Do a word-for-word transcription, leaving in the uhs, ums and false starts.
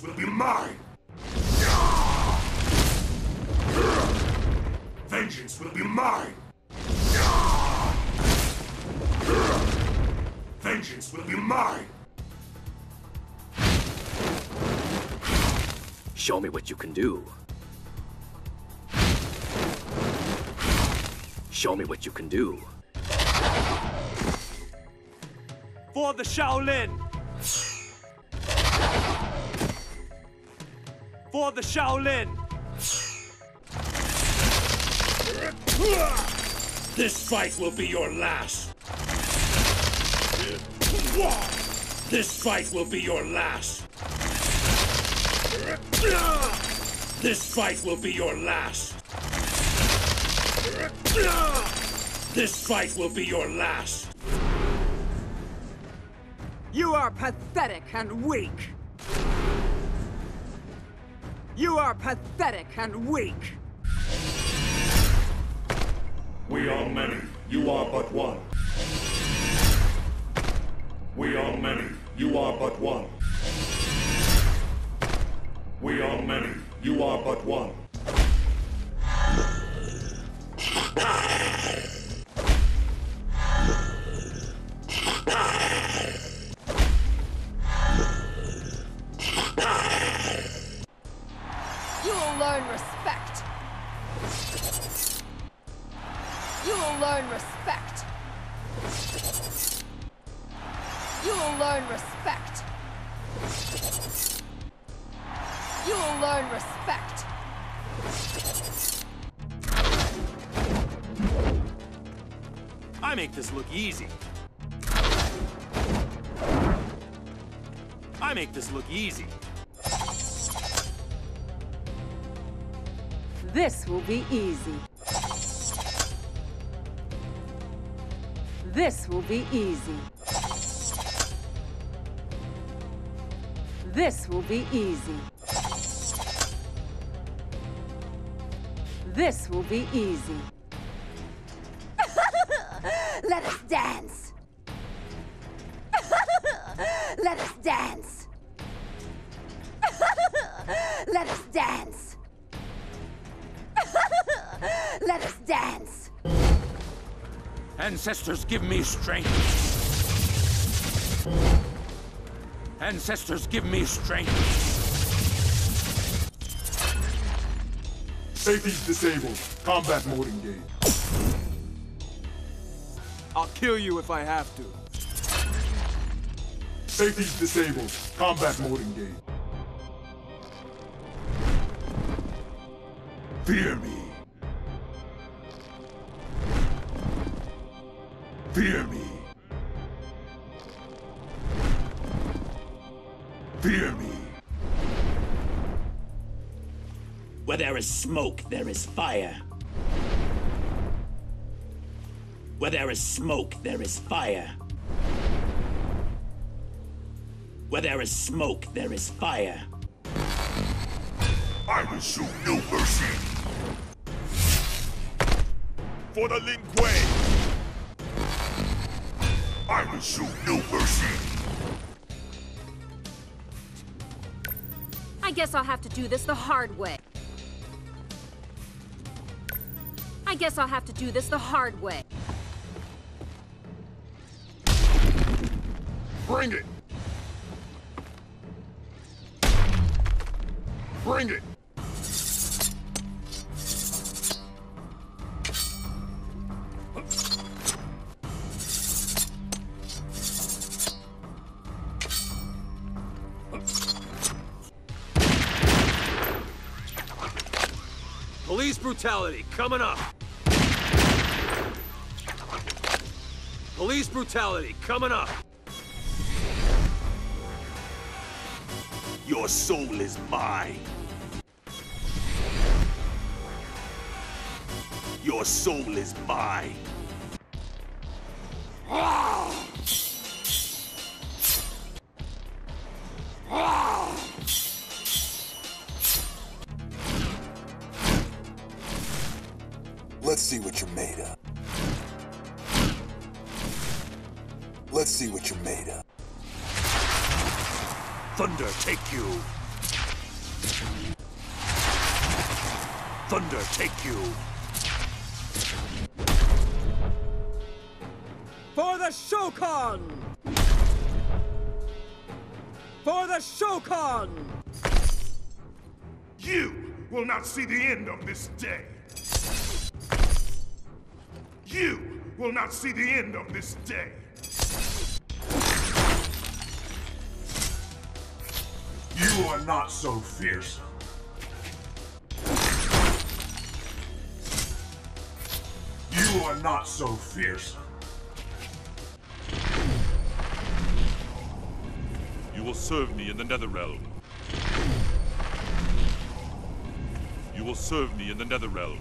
vengeance will be mine! Vengeance will be mine! Vengeance will be mine! Show me what you can do. Show me what you can do. For the Shaolin! For the Shaolin! This fight will be your last! This fight will be your last! This fight will be your last! This fight will be your last! You are pathetic and weak! You are pathetic and weak! We are many, you are but one. We are many, you are but one. We are many, you are but one. You'll learn respect. You'll learn respect. You'll learn respect. You'll learn respect. I make this look easy. I make this look easy. This will be easy. This will be easy. This will be easy. This will be easy. Let us dance. Let us dance. Let us dance. Let us dance. Ancestors, give me strength. Ancestors, give me strength. A P's disabled. Combat mode engaged. I'll kill you if I have to. A P's disabled. Combat mode engaged. Fear me. Fear me. Fear me. Where there is smoke, there is fire. Where there is smoke, there is fire. Where there is smoke, there is fire. I will show no mercy. For the Lin Kuei. I will show no mercy! I guess I'll have to do this the hard way. I guess I'll have to do this the hard way. Bring it! Bring it! Police brutality coming up. Police brutality coming up. Your soul is mine. Your soul is mine. Let's see what you're made of. Let's see what you're made of. Thunder, take you! thunder take you! For the Shokan! For the Shokan! You will not see the end of this day! You will not see the end of this day! You are not so fearsome. You are not so fearsome. You will serve me in the Nether Realm. You will serve me in the Nether Realm.